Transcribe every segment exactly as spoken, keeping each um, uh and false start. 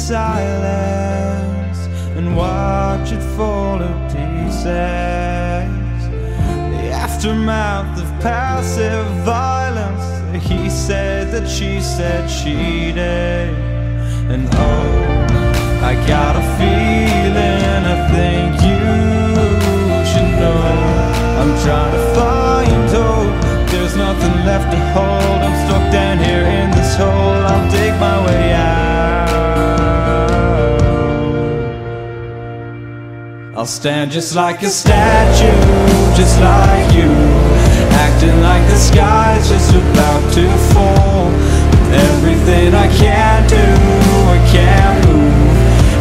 silence and watch it fall to pieces. The aftermath of passive violence. He said that she said she did. And oh, I got a feeling I think you should know. I'm trying to find hope. There's nothing left to hold. I'm stuck down here in this hole. I'll dig my way out. I'll stand just like a statue, just like you, acting like the sky's just about to fall. With everything I can't do, I can't move.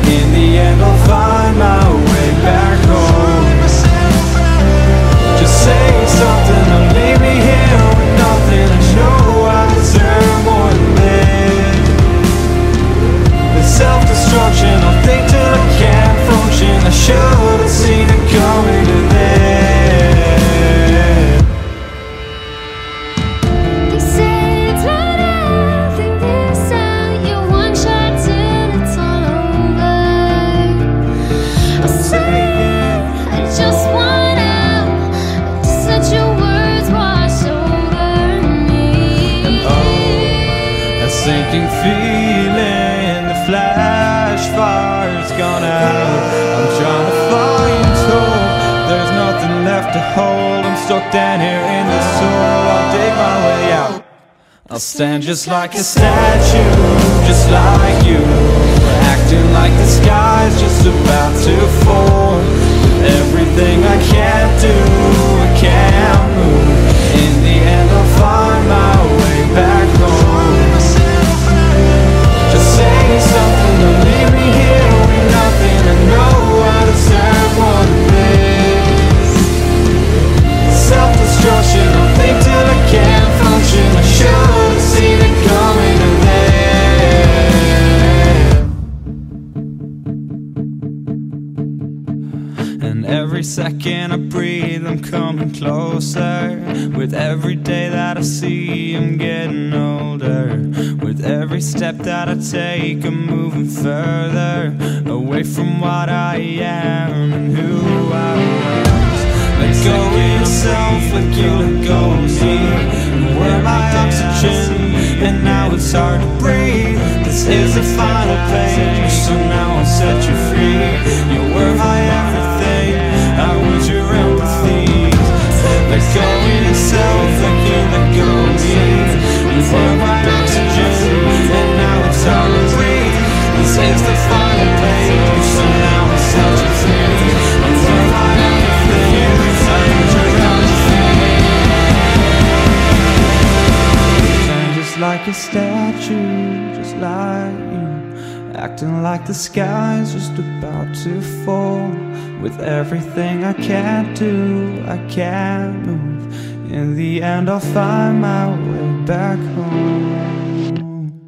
In the end I'll find my way back home. Just say something or leave me here with nothing. I know I deserve more than this. The self-destruction, I'll think till I can't function. I should have seen it coming to this. Feeling the flash fire's gone out. I'm trying to find hope. There's nothing left to hold. I'm stuck down here in the soil. I'll dig my way out. I'll stand just like a statue, just like you, acting like the sky's just about to fall. With everything I can't do, I can't move. In the end I'll find my way back home. Say something, don't leave me here with nothing. I know I deserve more than this. Self-destruction, I think till I can't function. I should've seen it coming to this. And every second I breathe, I'm coming closer. With every day that I see, I'm getting older. With every step that I take, I'm moving further away from what I am and who I was. Let go of yourself like you let go of me. You were my oxygen, and now it's hard to breathe. This is the final page, so now I'll set you free. You were my everything, I was your empathy. Let go of yourself like you let go of me. You were my oxygen, and now it's hard to breathe. This is the final page, so now it's hard to breathe. You were my everything, I was your everything. I'm just like a statue, just like you, acting like the sky's just about to fall. With everything I can't do, I can't move. In the end I'll find my way back home.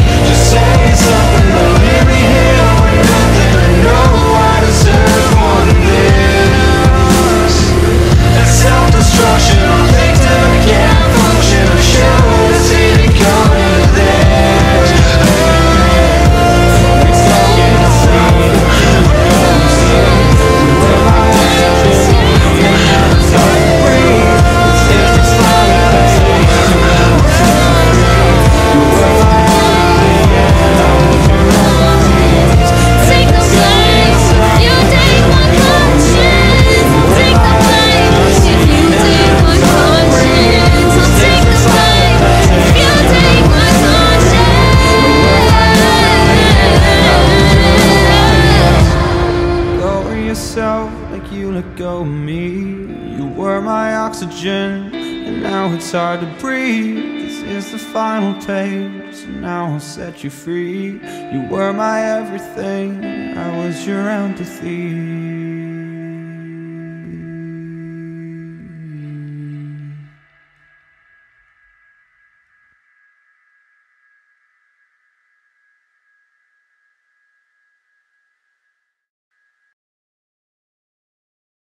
Just say something, don't leave me here with nothing. I know I deserve more than this. It's self-destruction, I'll think that I can't function. I should've seen it coming to this. It's like it's hard to breathe. This is the final page, so now I'll set you free. You were my everything, I was your empathy.